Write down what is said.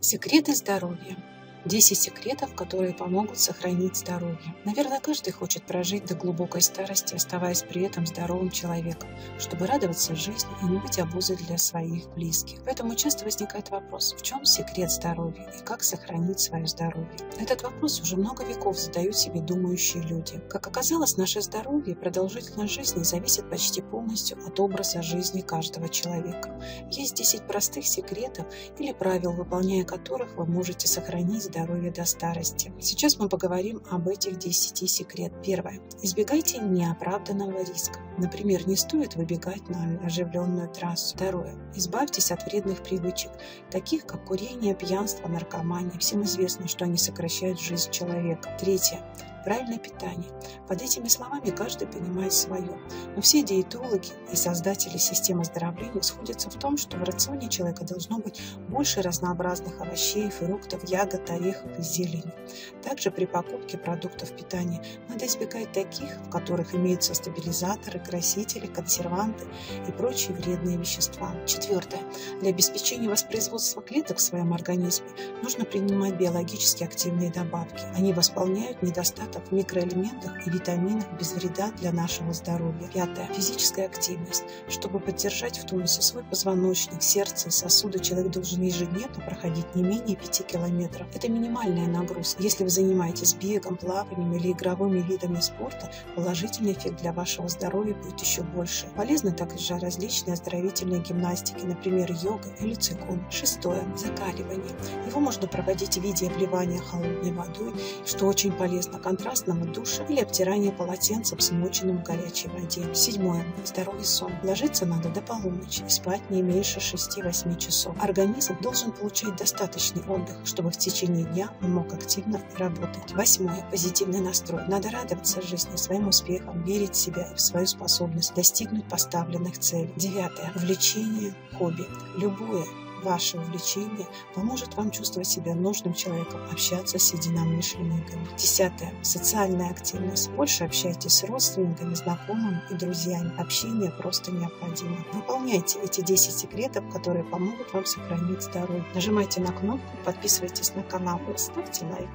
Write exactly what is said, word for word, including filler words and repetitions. Секреты здоровья. десять секретов, которые помогут сохранить здоровье. Наверное, каждый хочет прожить до глубокой старости, оставаясь при этом здоровым человеком, чтобы радоваться жизни и не быть обузой для своих близких. Поэтому часто возникает вопрос, в чем секрет здоровья и как сохранить свое здоровье. Этот вопрос уже много веков задают себе думающие люди. Как оказалось, наше здоровье и продолжительность жизни зависит почти полностью от образа жизни каждого человека. Есть десять простых секретов или правил, выполняя которых вы можете сохранить здоровье. Здоровье до старости. Сейчас мы поговорим об этих десяти секретах. Первое. Избегайте неоправданного риска. Например, не стоит выбегать на оживленную трассу. Второе. Избавьтесь от вредных привычек, таких как курение, пьянство, наркомания. Всем известно, что они сокращают жизнь человека. Третье. Правильное питание. Под этими словами каждый понимает свое. Но все диетологи и создатели системы оздоровления сходятся в том, что в рационе человека должно быть больше разнообразных овощей, фруктов, ягод, орехов и зелени. Также при покупке продуктов питания надо избегать таких, в которых имеются стабилизаторы, красители, консерванты и прочие вредные вещества. Четвертое. Для обеспечения воспроизводства клеток в своем организме нужно принимать биологически активные добавки. Они восполняют недостаток в микроэлементах и витаминах без вреда для нашего здоровья. Пятое. Физическая активность. Чтобы поддержать в тонусе свой позвоночник, сердце и сосуды, человек должен ежедневно проходить не менее пяти километров. Это минимальная нагрузка. Если вы занимаетесь бегом, плаванием или игровыми видами спорта, положительный эффект для вашего здоровья будет еще больше. Полезны также различные оздоровительные гимнастики, например, йога или цигун. Шестое. Закаливание. Его можно проводить в виде обливания холодной водой, что очень полезно контролировать контрастного душа или обтирание полотенцем, смоченным в горячей воде. Седьмое. Здоровый сон. Ложиться надо до полуночи и спать не меньше шести-восьми часов. Организм должен получать достаточный отдых, чтобы в течение дня он мог активно работать. Восьмое. Позитивный настрой. Надо радоваться жизни, своим успехам, верить в себя и в свою способность достигнуть поставленных целей. Девятое. Увлечение, хобби. Любое ваше увлечение поможет вам чувствовать себя нужным человеком, общаться с единомышленниками. Десятое. Социальная активность. Больше общайтесь с родственниками, знакомыми и друзьями. Общение просто необходимо. Выполняйте эти десять секретов, которые помогут вам сохранить здоровье. Нажимайте на кнопку, подписывайтесь на канал и ставьте лайк.